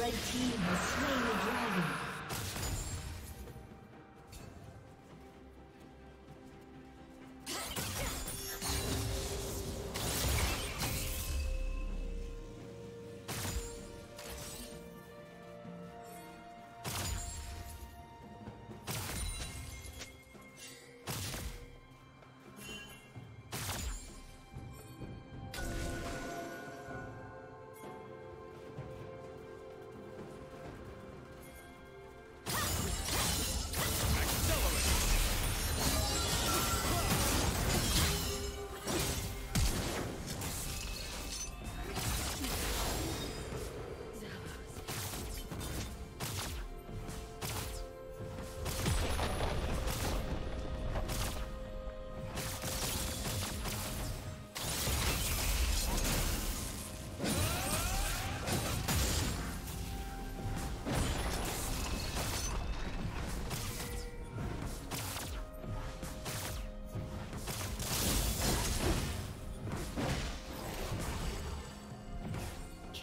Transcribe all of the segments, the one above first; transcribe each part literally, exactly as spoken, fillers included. Red team has slain the dragon.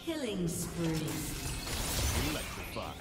Killing spree. Electrify.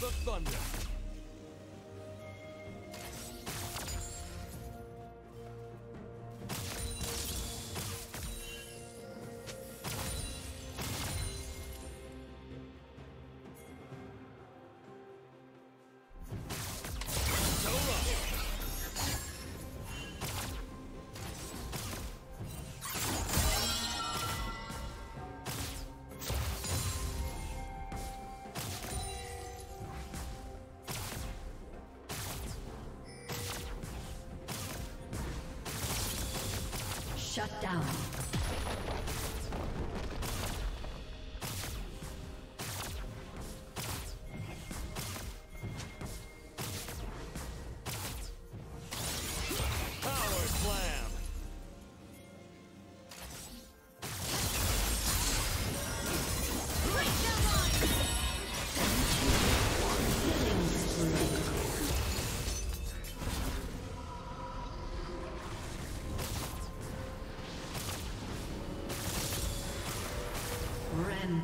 The thunder. Shut down.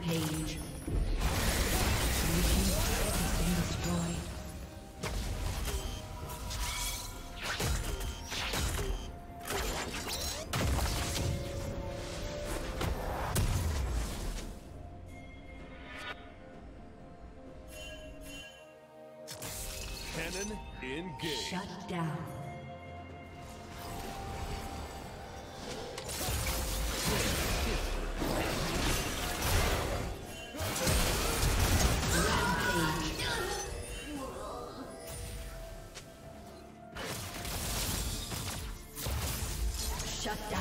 Page. Cannon engaged. Shut down. Shut down.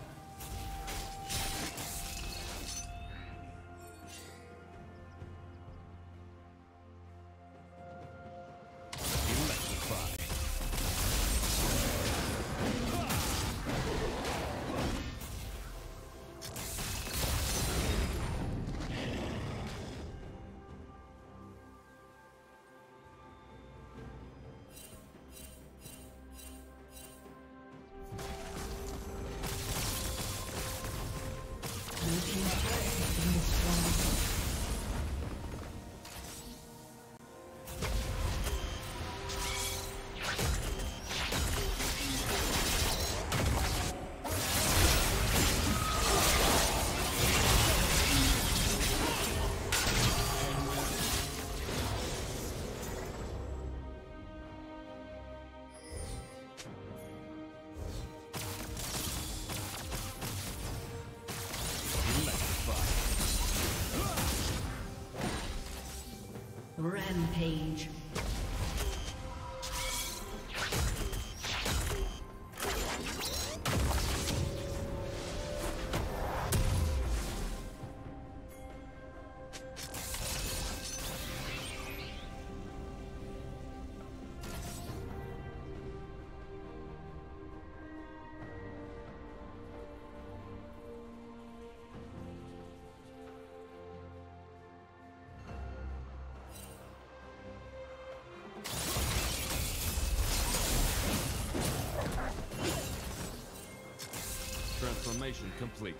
Rampage. Transformation complete.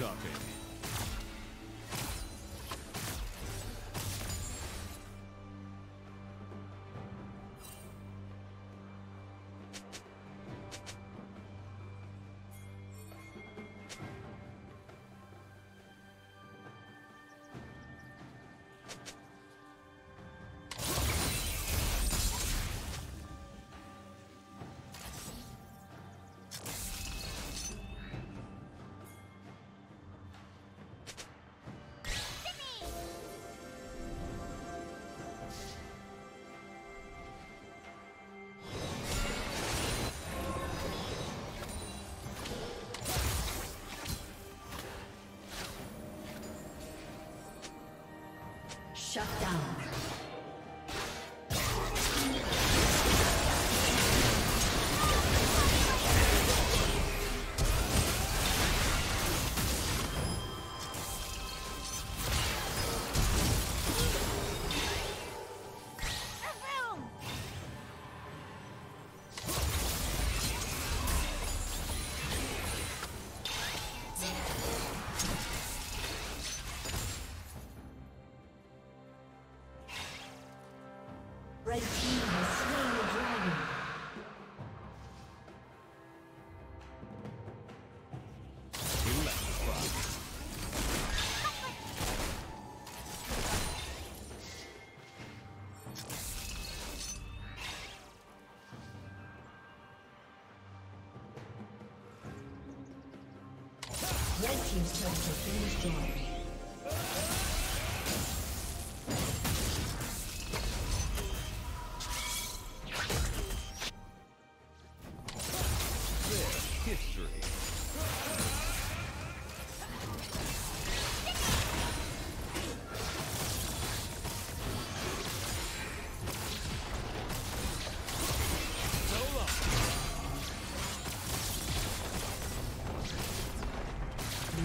Shocking. Shut down. Red team has slain the dragon. Red team's turret has been destroyed. Blue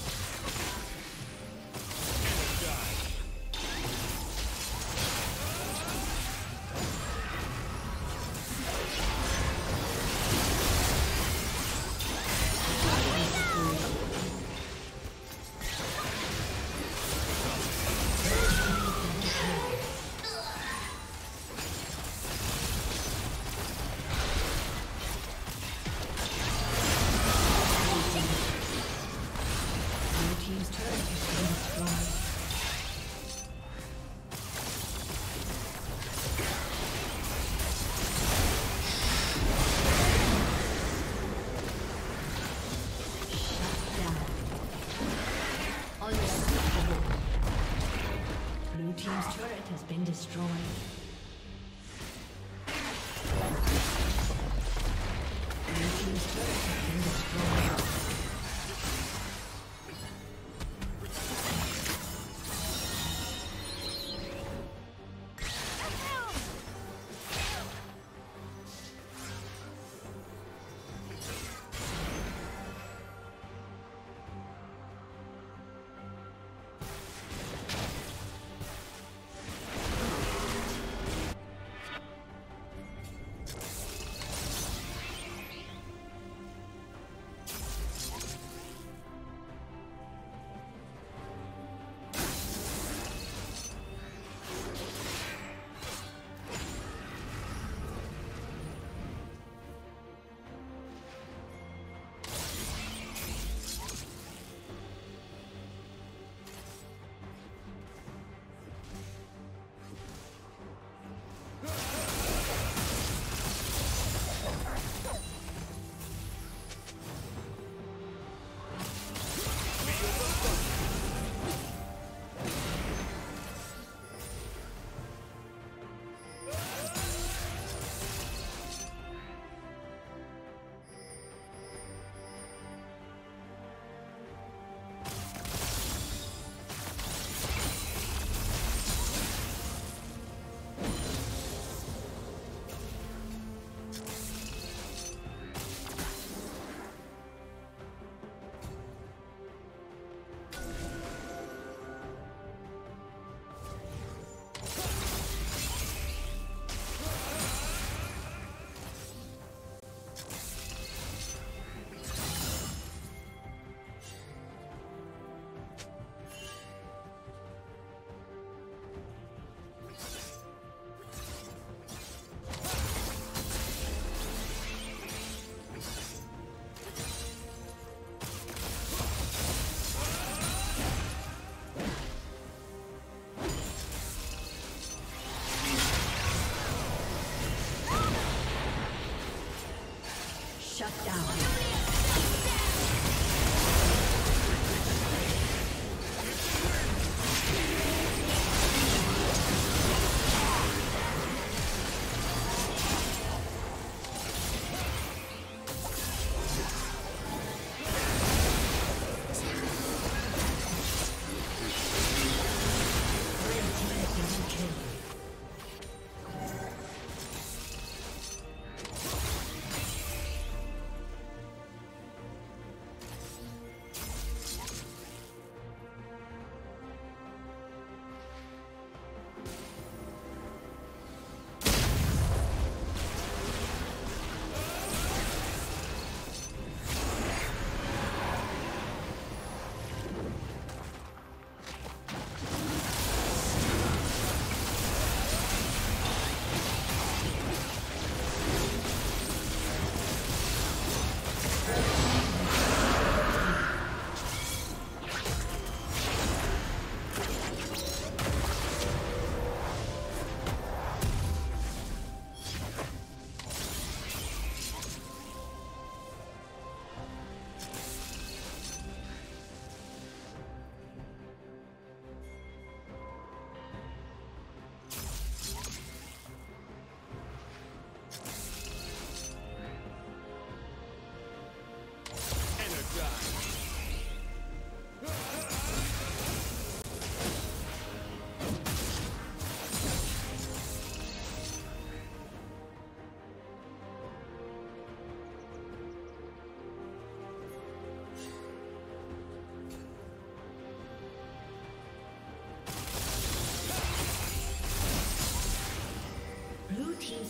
Destroyed. Blue team's turret has been destroyed.